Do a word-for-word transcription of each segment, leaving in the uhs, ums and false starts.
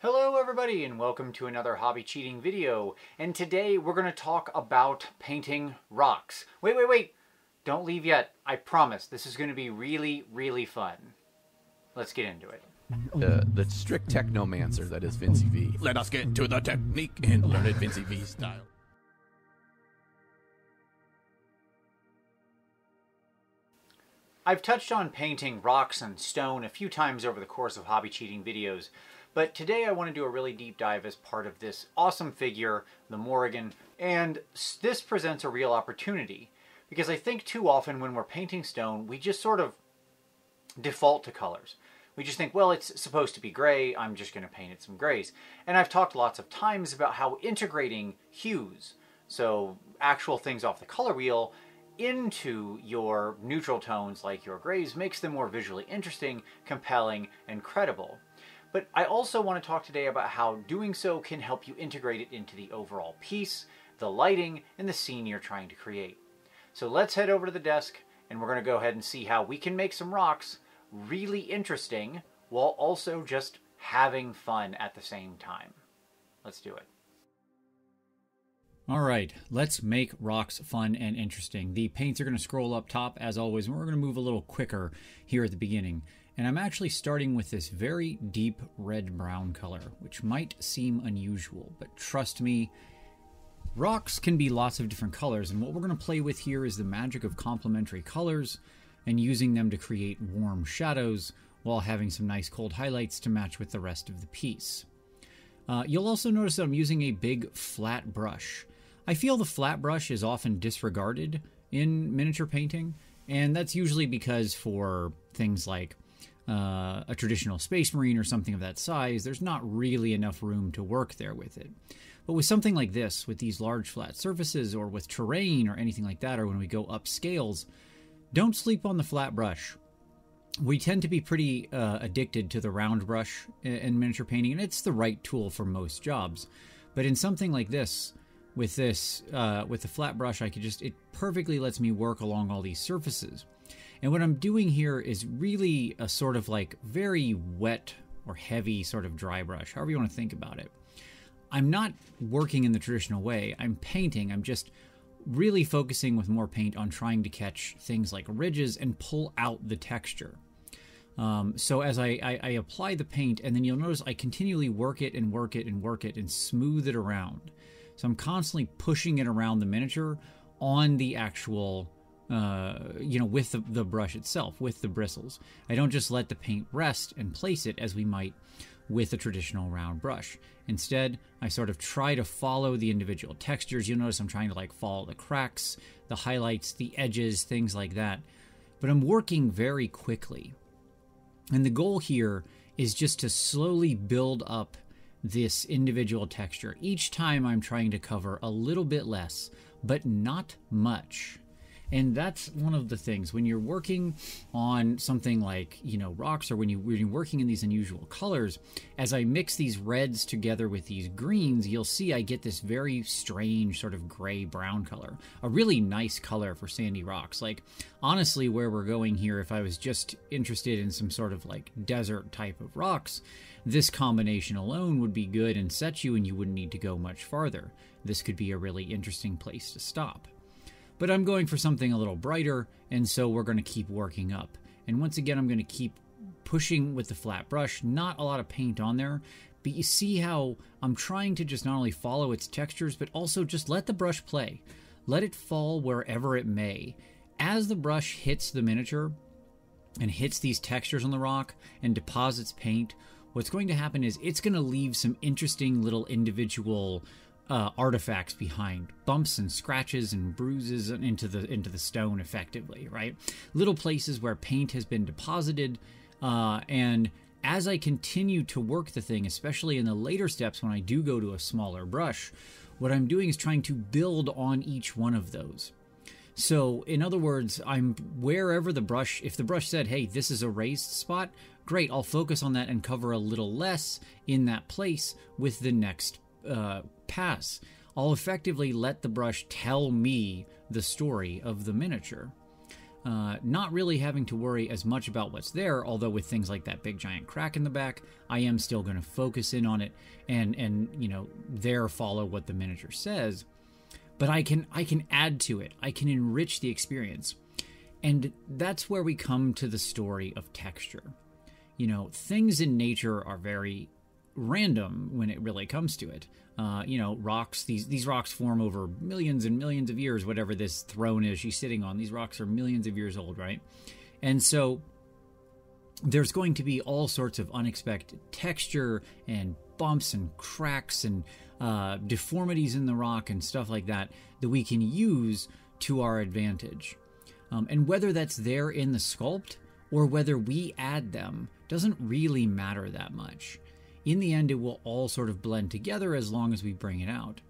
Hello everybody and welcome to another Hobby Cheating video, and today we're going to talk about painting rocks. Wait, wait, wait! Don't leave yet. I promise this is going to be really, really fun. Let's get into it. Uh, the strict technomancer that is Vinci V. Let us get into the technique and learn it Vinci V style. I've touched on painting rocks and stone a few times over the course of Hobby Cheating videos, but today I want to do a really deep dive as part of this awesome figure, the Morrigan, and this presents a real opportunity because I think too often when we're painting stone, we just sort of default to colors. We just think, well, it's supposed to be gray, I'm just going to paint it some grays. And I've talked lots of times about how integrating hues, so actual things off the color wheel, into your neutral tones like your grays makes them more visually interesting, compelling, and credible. But I also want to talk today about how doing so can help you integrate it into the overall piece, the lighting, and the scene you're trying to create. So let's head over to the desk, and we're going to go ahead and see how we can make some rocks really interesting while also just having fun at the same time. Let's do it. All right, let's make rocks fun and interesting. The paints are going to scroll up top as always, and we're going to move a little quicker here at the beginning. And I'm actually starting with this very deep red-brown color, which might seem unusual, but trust me, rocks can be lots of different colors, and what we're going to play with here is the magic of complementary colors and using them to create warm shadows while having some nice cold highlights to match with the rest of the piece. Uh, you'll also notice that I'm using a big flat brush. I feel the flat brush is often disregarded in miniature painting, and that's usually because for things like Uh, a traditional Space Marine or something of that size, there's not really enough room to work there with it. But with something like this, with these large flat surfaces or with terrain or anything like that, or when we go up scales, don't sleep on the flat brush. We tend to be pretty uh, addicted to the round brush in, in miniature painting, and it's the right tool for most jobs. But in something like this, with this, uh, with the flat brush, I could just, it perfectly lets me work along all these surfaces. And what I'm doing here is really a sort of like very wet or heavy sort of dry brush, however you want to think about it. I'm not working in the traditional way. I'm painting. I'm just really focusing with more paint on trying to catch things like ridges and pull out the texture. Um, so as I, I, I apply the paint, and then you'll notice I continually work it and work it and work it and smooth it around. So I'm constantly pushing it around the miniature on the actual Uh, you know, with the, the brush itself, with the bristles. I don't just let the paint rest and place it as we might with a traditional round brush. Instead, I sort of try to follow the individual textures. You'll notice I'm trying to like follow the cracks, the highlights, the edges, things like that. But I'm working very quickly. And the goal here is just to slowly build up this individual texture. Each time I'm trying to cover a little bit less, but not much. And that's one of the things when you're working on something like, you know, rocks, or when, you, when you're working in these unusual colors, as I mix these reds together with these greens, you'll see I get this very strange sort of gray brown color, a really nice color for sandy rocks. Like honestly, where we're going here, if I was just interested in some sort of like desert type of rocks, this combination alone would be good and set you, and you wouldn't need to go much farther. This could be a really interesting place to stop. But I'm going for something a little brighter, and so we're going to keep working up. And once again, I'm going to keep pushing with the flat brush, not a lot of paint on there, but you see how I'm trying to just not only follow its textures, but also just let the brush play. Let it fall wherever it may. As the brush hits the miniature and hits these textures on the rock and deposits paint, what's going to happen is it's going to leave some interesting little individual Uh, artifacts behind, bumps and scratches and bruises into the into the stone, effectively, right? Little places where paint has been deposited, uh, and as I continue to work the thing, especially in the later steps when I do go to a smaller brush, what I'm doing is trying to build on each one of those. So, in other words, I'm wherever the brush, if the brush said, hey, this is a raised spot, great, I'll focus on that and cover a little less in that place with the next Uh, pass. I'll effectively let the brush tell me the story of the miniature. uh, not really having to worry as much about what's there, although with things like that big giant crack in the back, I am still going to focus in on it and, and you know, there follow what the miniature says. But I can, I can add to it. I can enrich the experience. And that's where we come to the story of texture. You know, things in nature are very random when it really comes to it. Uh, you know, rocks, these, these rocks form over millions and millions of years, whatever this throne is she's sitting on. These rocks are millions of years old, right? And so there's going to be all sorts of unexpected texture and bumps and cracks and uh, deformities in the rock and stuff like that that we can use to our advantage. Um, and whether that's there in the sculpt or whether we add them doesn't really matter that much. In the end, it will all sort of blend together as long as we bring it out.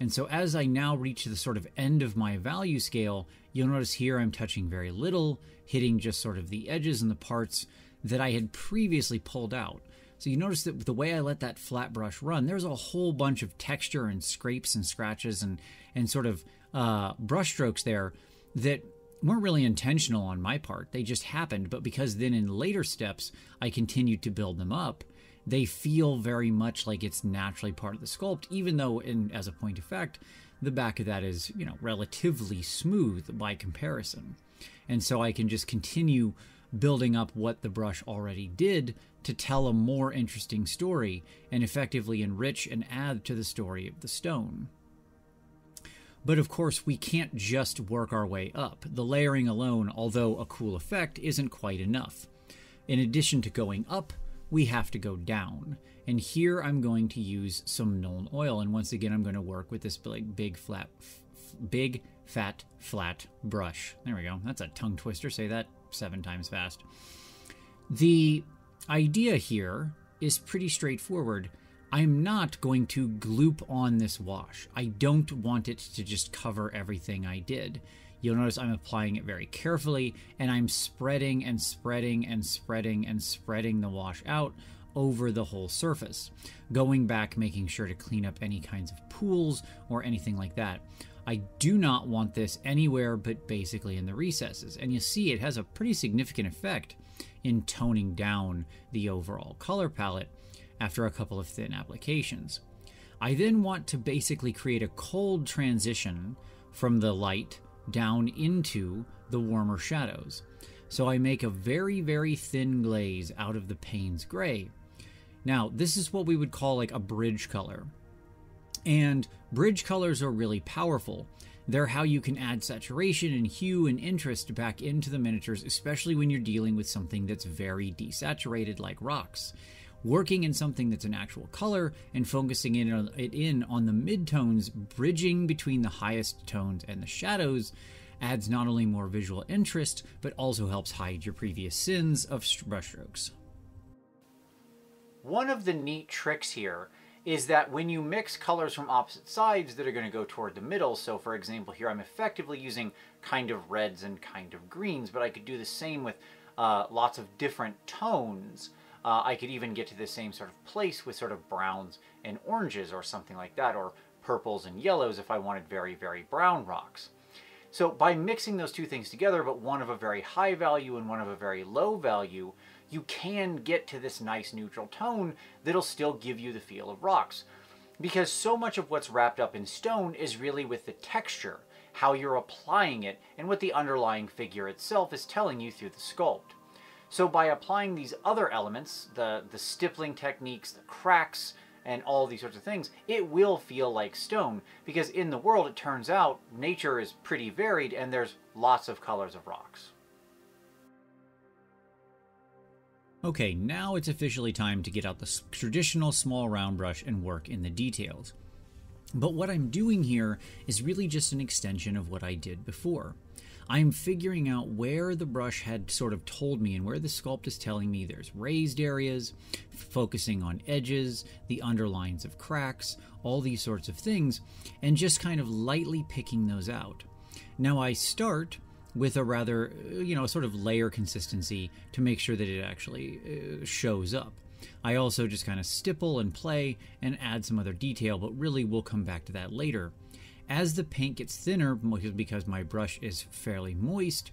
And so as I now reach the sort of end of my value scale, you'll notice here I'm touching very little, hitting just sort of the edges and the parts that I had previously pulled out. So you notice that the way I let that flat brush run, there's a whole bunch of texture and scrapes and scratches and, and sort of uh, brush strokes there that weren't really intentional on my part. They just happened, but because then in later steps, I continued to build them up, they feel very much like it's naturally part of the sculpt, even though, in, as a point of fact, the back of that is, you know, relatively smooth by comparison. And so I can just continue building up what the brush already did to tell a more interesting story and effectively enrich and add to the story of the stone. But of course, we can't just work our way up. The layering alone, although a cool effect, isn't quite enough. In addition to going up, we have to go down. And here I'm going to use some Nuln Oil. And once again, I'm going to work with this big, big, flat, f big, fat, flat brush. There we go. That's a tongue twister. Say that seven times fast. The idea here is pretty straightforward. I'm not going to gloop on this wash. I don't want it to just cover everything I did. You'll notice I'm applying it very carefully, and I'm spreading and spreading and spreading and spreading the wash out over the whole surface, going back, making sure to clean up any kinds of pools or anything like that. I do not want this anywhere but basically in the recesses, and you see it has a pretty significant effect in toning down the overall color palette after a couple of thin applications. I then want to basically create a cold transition from the light down into the warmer shadows. So I make a very, very thin glaze out of the Payne's gray. Now, this is what we would call like a bridge color. And bridge colors are really powerful. They're how you can add saturation and hue and interest back into the miniatures, especially when you're dealing with something that's very desaturated like rocks. Working in something that's an actual color and focusing in on, it in on the midtones, bridging between the highest tones and the shadows, adds not only more visual interest, but also helps hide your previous sins of brushstrokes. One of the neat tricks here is that when you mix colors from opposite sides that are going to go toward the middle, so for example here I'm effectively using kind of reds and kind of greens, but I could do the same with uh, lots of different tones. Uh, I could even get to the same sort of place with sort of browns and oranges or something like that, or purples and yellows if I wanted very, very brown rocks. So by mixing those two things together, but one of a very high value and one of a very low value, you can get to this nice neutral tone that'll still give you the feel of rocks. Because so much of what's wrapped up in stone is really with the texture, how you're applying it, and what the underlying figure itself is telling you through the sculpt. So by applying these other elements, the, the stippling techniques, the cracks, and all these sorts of things, it will feel like stone, because in the world, it turns out, nature is pretty varied, and there's lots of colors of rocks. Okay, now it's officially time to get out the traditional small round brush and work in the details. But what I'm doing here is really just an extension of what I did before. I'm figuring out where the brush had sort of told me and where the sculpt is telling me there's raised areas, focusing on edges, the underlines of cracks, all these sorts of things, and just kind of lightly picking those out. Now I start with a rather, you know, sort of layer consistency to make sure that it actually shows up. I also just kind of stipple and play and add some other detail, but really we'll come back to that later. As the paint gets thinner, because my brush is fairly moist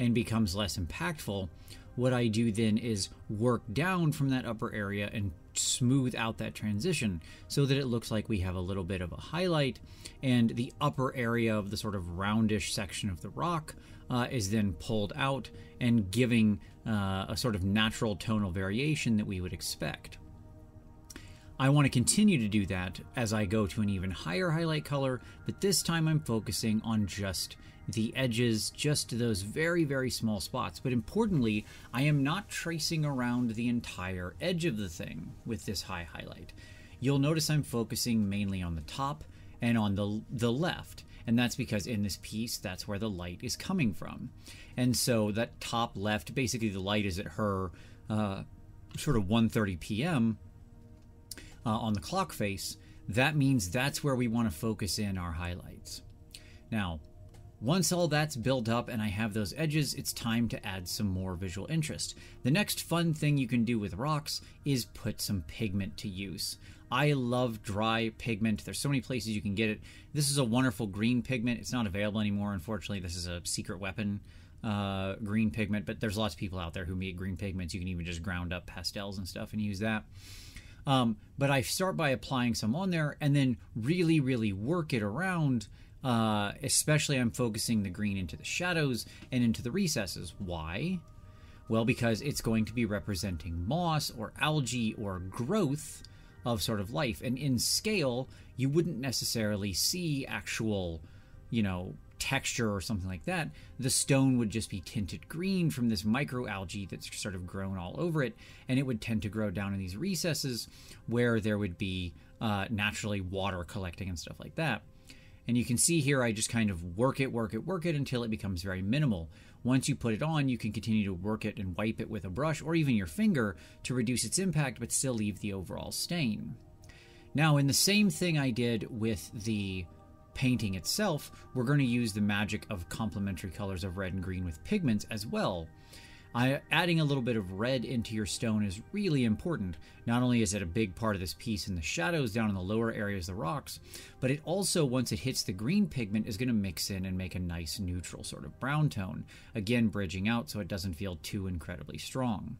and becomes less impactful, what I do then is work down from that upper area and smooth out that transition so that it looks like we have a little bit of a highlight, and the upper area of the sort of roundish section of the rock uh, is then pulled out and giving uh, a sort of natural tonal variation that we would expect. I want to continue to do that as I go to an even higher highlight color, but this time I'm focusing on just the edges, just those very, very small spots. But importantly, I am not tracing around the entire edge of the thing with this high highlight. You'll notice I'm focusing mainly on the top and on the, the left. And that's because in this piece, that's where the light is coming from. And so that top left, basically the light is at her uh, sort of one thirty p m Uh, on the clock face, that means that's where we want to focus in our highlights. Now, once all that's built up and I have those edges, it's time to add some more visual interest. The next fun thing you can do with rocks is put some pigment to use. I love dry pigment. There's so many places you can get it. This is a wonderful green pigment. It's not available anymore, unfortunately. This is a secret weapon. Uh, green pigment, but there's lots of people out there who make green pigments. You can even just ground up pastels and stuff and use that. Um, but I start by applying some on there and then really, really work it around, uh, especially I'm focusing the green into the shadows and into the recesses. Why? Well, because it's going to be representing moss or algae or growth of sort of life. And in scale, you wouldn't necessarily see actual, you know, texture or something like that. The stone would just be tinted green from this microalgae that's sort of grown all over it, and it would tend to grow down in these recesses where there would be uh, naturally water collecting and stuff like that. And you can see here I just kind of work it, work it, work it until it becomes very minimal. Once you put it on, you can continue to work it and wipe it with a brush or even your finger to reduce its impact but still leave the overall stain. Now, in the same thing I did with the painting itself, we're going to use the magic of complementary colors of red and green with pigments as well. I, adding a little bit of red into your stone is really important. Not only is it a big part of this piece in the shadows down in the lower areas of the rocks, but it also, once it hits the green pigment, is going to mix in and make a nice neutral sort of brown tone. Again, bridging out so it doesn't feel too incredibly strong.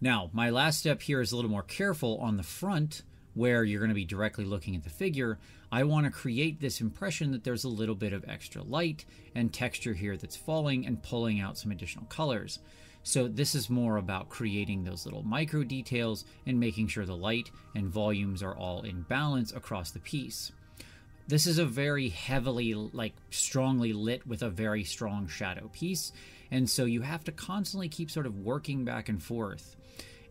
Now, my last step here is a little more careful on the front, where you're going to be directly looking at the figure. I want to create this impression that there's a little bit of extra light and texture here that's falling and pulling out some additional colors. So this is more about creating those little micro details and making sure the light and volumes are all in balance across the piece. This is a very heavily, like strongly lit with a very strong shadow piece. And so you have to constantly keep sort of working back and forth.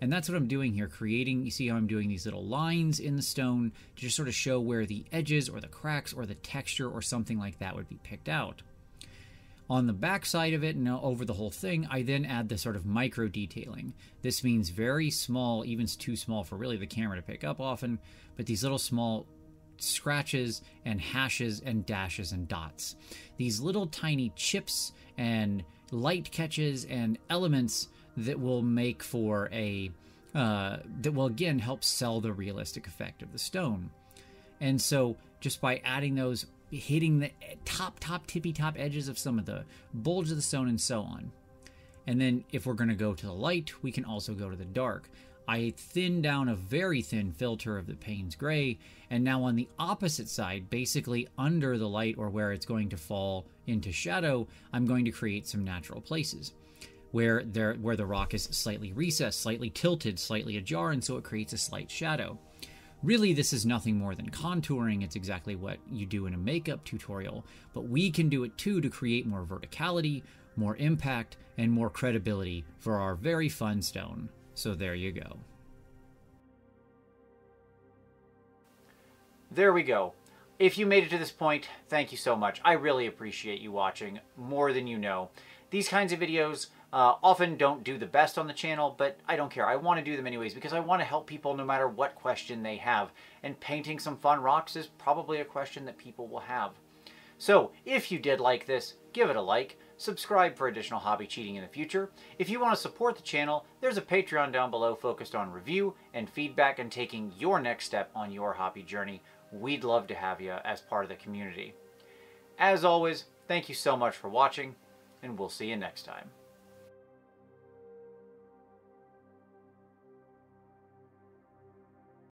And that's what I'm doing here, creating, you see how I'm doing these little lines in the stone to just sort of show where the edges or the cracks or the texture or something like that would be picked out. On the back side of it and over the whole thing, I then add the sort of micro detailing. This means very small, even too small for really the camera to pick up often, but these little small scratches and hashes and dashes and dots. These little tiny chips and light catches and elements that will make for a, uh, that will again help sell the realistic effect of the stone. And so just by adding those, hitting the top, top, tippy top edges of some of the bulge of the stone and so on. And then if we're gonna go to the light, we can also go to the dark. I thin down a very thin filter of the Payne's gray, and now on the opposite side, basically under the light or where it's going to fall into shadow, I'm going to create some natural places. Where, there, where the rock is slightly recessed, slightly tilted, slightly ajar, and so it creates a slight shadow. Really, this is nothing more than contouring. It's exactly what you do in a makeup tutorial, but we can do it too to create more verticality, more impact, and more credibility for our very fun stone. So there you go. There we go. If you made it to this point, thank you so much. I really appreciate you watching more than you know. These kinds of videos Uh, often don't do the best on the channel, but I don't care. I want to do them anyways because I want to help people no matter what question they have. And painting some fun rocks is probably a question that people will have. So if you did like this, give it a like. Subscribe for additional hobby cheating in the future. If you want to support the channel, there's a Patreon down below focused on review and feedback and taking your next step on your hobby journey. We'd love to have you as part of the community. As always, thank you so much for watching. and we'll see you next time.